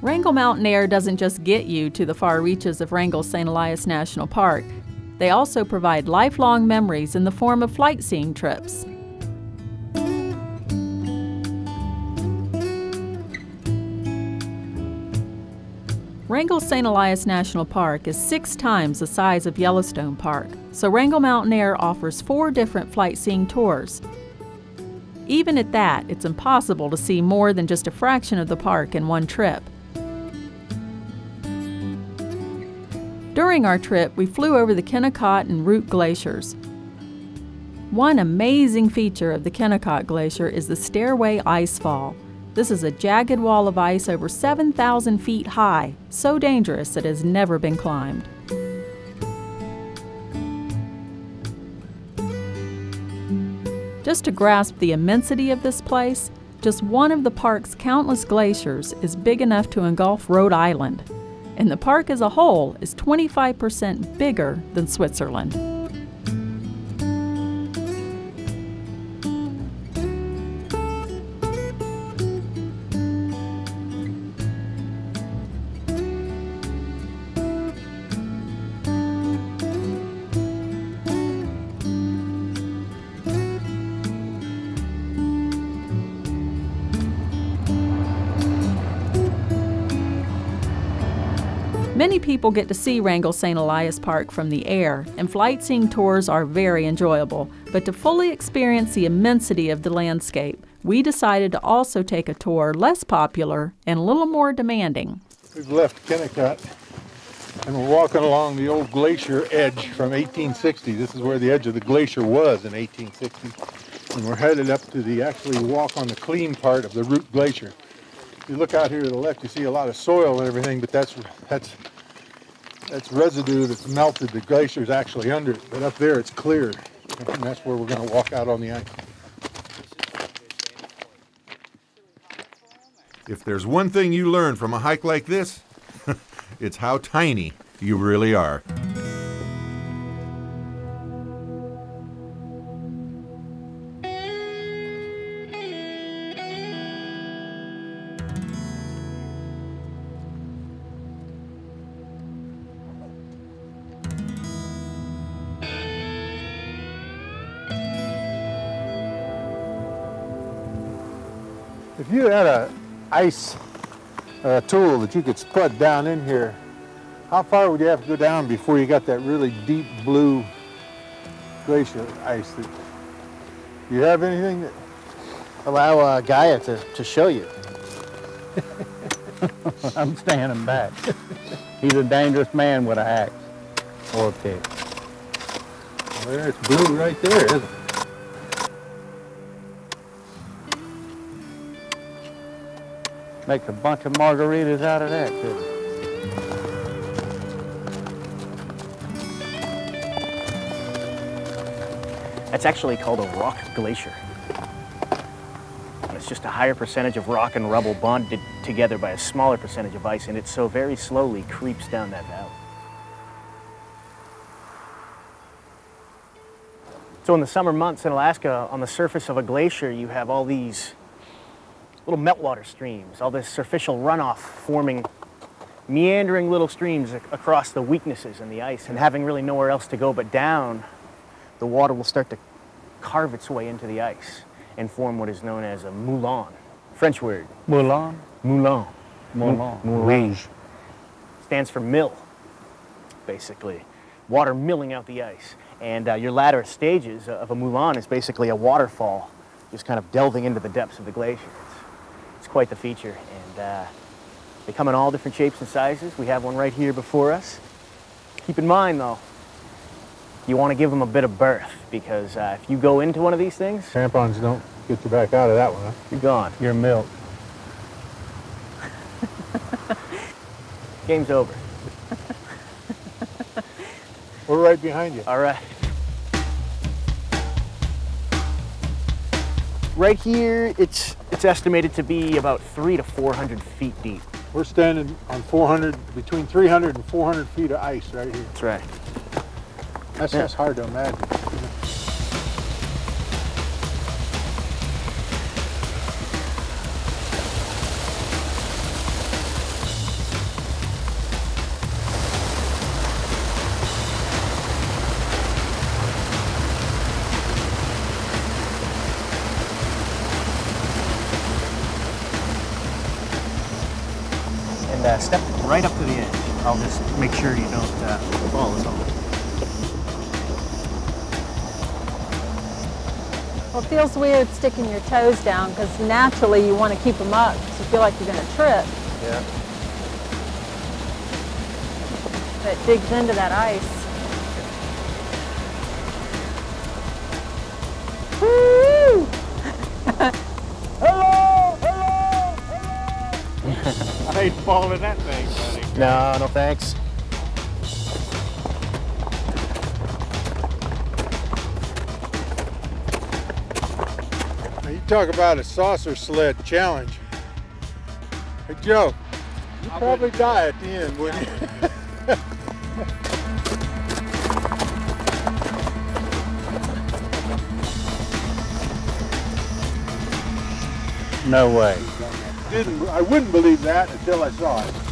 Wrangell Mountain Air doesn't just get you to the far reaches of Wrangell-St. Elias National Park. They also provide lifelong memories in the form of flight-seeing trips. Wrangell-St. Elias National Park is 6 times the size of Yellowstone Park, so Wrangell Mountain Air offers 4 different flight-seeing tours. Even at that, it's impossible to see more than just a fraction of the park in one trip. During our trip, we flew over the Kennecott and Root Glaciers. One amazing feature of the Kennecott Glacier is the Stairway Icefall. This is a jagged wall of ice over 7,000 feet high, so dangerous it has never been climbed. Just to grasp the immensity of this place, just one of the park's countless glaciers is big enough to engulf Rhode Island, and the park as a whole is 25% bigger than Switzerland. Many people get to see Wrangell-St. Elias Park from the air, and flight-seeing tours are very enjoyable. But to fully experience the immensity of the landscape, we decided to also take a tour less popular and a little more demanding. We've left Kennecott, and we're walking along the old glacier edge from 1860. This is where the edge of the glacier was in 1860. And we're headed up to the actually walk on the clean part of the Root Glacier. If you look out here to the left, you see a lot of soil and everything, but that's residue that's melted. The glacier's actually under it, but up there it's clear, and that's where we're going to walk out on the ice. If there's one thing you learn from a hike like this, it's how tiny you really are. If you had an ice tool that you could put down in here, how far would you have to go down before you got that really deep blue glacier ice? Do you have anything that allow Gaia to show you? I'm standing back. He's a dangerous man with an axe or a pick. Well, there, it's blue right there, isn't it? Make a bunch of margaritas out of that, too. That's actually called a rock glacier. It's just a higher percentage of rock and rubble bonded together by a smaller percentage of ice, and it so very slowly creeps down that valley. So in the summer months in Alaska, on the surface of a glacier, you have all these little meltwater streams, all this surficial runoff forming meandering little streams across the weaknesses in the ice, and having really nowhere else to go but down, the water will start to carve its way into the ice and form what is known as a moulin. French word. Moulin? Moulin. Moulin. Moulin. Stands for mill, basically. Water milling out the ice. And your latter stages of a moulin is basically a waterfall just kind of delving into the depths of the glacier. It's quite the feature, and they come in all different shapes and sizes. We have one right here before us. Keep in mind, though, you want to give them a bit of birth, because if you go into one of these things... Tampons don't get you back out of that one, huh? You're gone. You're milked. Game's over. We're right behind you. All right. Right here, it's estimated to be about 300 to 400 feet deep. We're standing on between 300 and 400 feet of ice right here. That's right. That's just hard to imagine. and step right up to the edge. I'll just make sure you don't fall at all. Well, it feels weird sticking your toes down because naturally you want to keep them up because you feel like you're going to trip. Yeah. That digs into that ice. Woo! Hello! Hello! Hello! I ain't falling that thing, buddy. No, no thanks. You talk about a saucer sled challenge. Hey, Joe, you'd probably die at the end, wouldn't you? No way. I wouldn't believe that until I saw it.